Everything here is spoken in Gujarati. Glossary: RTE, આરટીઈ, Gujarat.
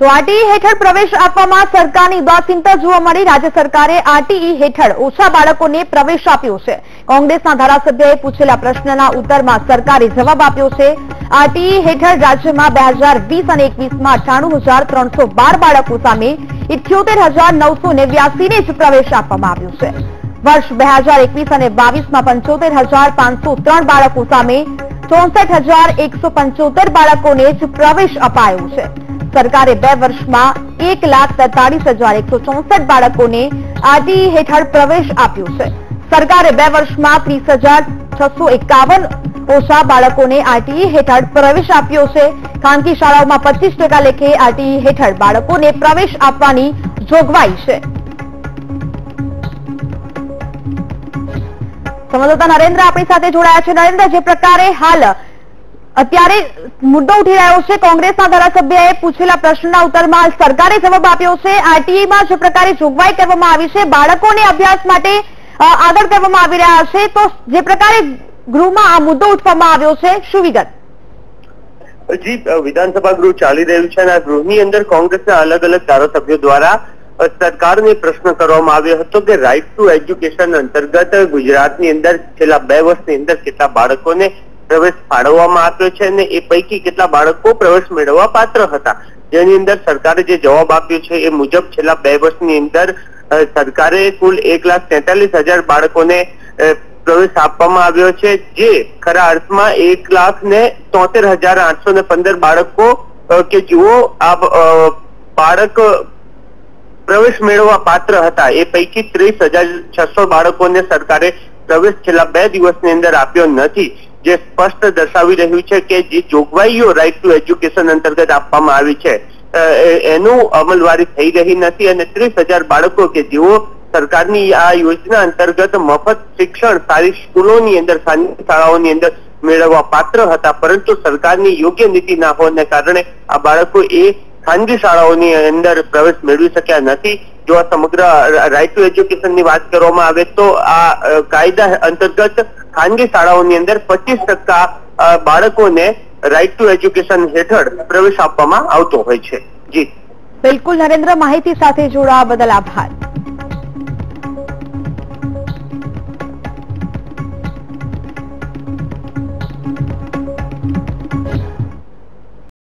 તો આરટીઈ હેઠળ પ્રવેશ આપવામાં સરકારની ઉદાસીનતા જોવા મળી। રાજ્ય સરકારે આરટીઈ હેઠળ ઓછા બાળકોને પ્રવેશ આપ્યો છે। કોંગ્રેસના ધારાસભ્યએ પૂછેલા પ્રશ્નના ઉત્તરમાં સરકારે જવાબ આપ્યો છે। આરટીઈ હેઠળ રાજ્યમાં 2020 અને 21માં 98312 બાળકો સામે 78989 જ પ્રવેશ આપવામાં આવ્યો છે। વર્ષ 2021 અને 22માં 75503 બાળકો સામે 64175 બાળકોને જ પ્રવેશ અપાયો છે। सरकारे 2 वर्ष में 1,43,164 बालकों ने आरटीई हेठळ प्रवेश आप्यो छे। सरकारे 2 वर्ष में 30,651 ओछा बालकों ने आरटीई हेठळ प्रवेश आप्यो छे। खानगी शालाओं में 25% लेखे आरटीई हेठळ बालकों ने प्रवेश आपवानी जोगवाई छे। संवाददाता नरेन्द्र अपनी साथे जोड़ाया छे। नरेन्द्र, जे प्रकारे हाल અત્યારે મુદ્દો ઉઠી રહ્યો છે, કોંગ્રેસના ધારાસભ્યએ પૂછેલા પ્રશ્નના ઉત્તરમાં સરકારે જવાબ આપ્યો છે। આરટીઈમાં જે પ્રકારે જોગવાઈ કરવામાં આવી છે, બાળકોને અભ્યાસ માટે આગળ કરવામાં આવી રહ્યા છે, તો જે પ્રકારે ગૃહમાં આ મુદ્દો ઉઠવામાં આવ્યો છે, શું વિગત? જી, વિધાનસભા ગૃહ ચાલી રહ્યું છે અને આ ગૃહની અંદર કોંગ્રેસના અલગ અલગ ધારાસભ્યો દ્વારા સરકારને પ્રશ્ન કરવામાં આવ્યો હતો કે રાઇટ ટુ એજ્યુકેશન અંતર્ગત ગુજરાતની અંદર છેલ્લા 2 વર્ષની અંદર કેટલા બાળકોને प्रवेश फाळववामां आव्यो छे अने ए पैकी केटला बाळको प्रवेश मेळववा पात्र हता, जेनी अंदर सरकारे जे जवाब आप्यो छे ए मुजब छेल्ला 2 वर्षनी अंदर सरकारे कुल 1,43,000 बाळकोने प्रवेश आपवामां आव्यो छे, जे खरा अर्थमां 1,73,815 बाळको के जुओ आ बाळक प्रवेश मेळववा पात्र हता। ए पैकी 30,600 बाळकोने सरकारे प्रवेश छेल्ला 2 દિવસની અંદર આપ્યો નથી, જે સ્પષ્ટ દર્શાવી રહ્યું છે કે જે જોગવાઈઓ રાઇટ ટુ એજ્યુકેશન અંતર્ગત આપવામાં આવી છે એનું અમલવારી થઈ રહી નથી અને 30,000 બાળકો કે જેઓ સરકારની આ યોજના અંતર્ગત મફત શિક્ષણ સારી સ્કૂલોની અંદર શાળાઓની અંદર મેળવવા પાત્ર હતા, પરંતુ સરકારની યોગ્ય નીતિ ના હોવાને કારણે આ બાળકો એ ખાનગી શાળાઓની અંદર પ્રવેશ મેળવી શક્યા નથી। जो आ समग्र राइट टू एज्युकेशन की बात करवामां आवे तो आ कायदा अंतर्गत खानगी शालाओनी अंदर 25% बाळकोने राइट टू एज्युकेशन हेठळ प्रवेश आपवामां आवतो होय छे। जी बिल्कुल नरेन्द्र, माहिती साथे जोड़वा बदल आभार।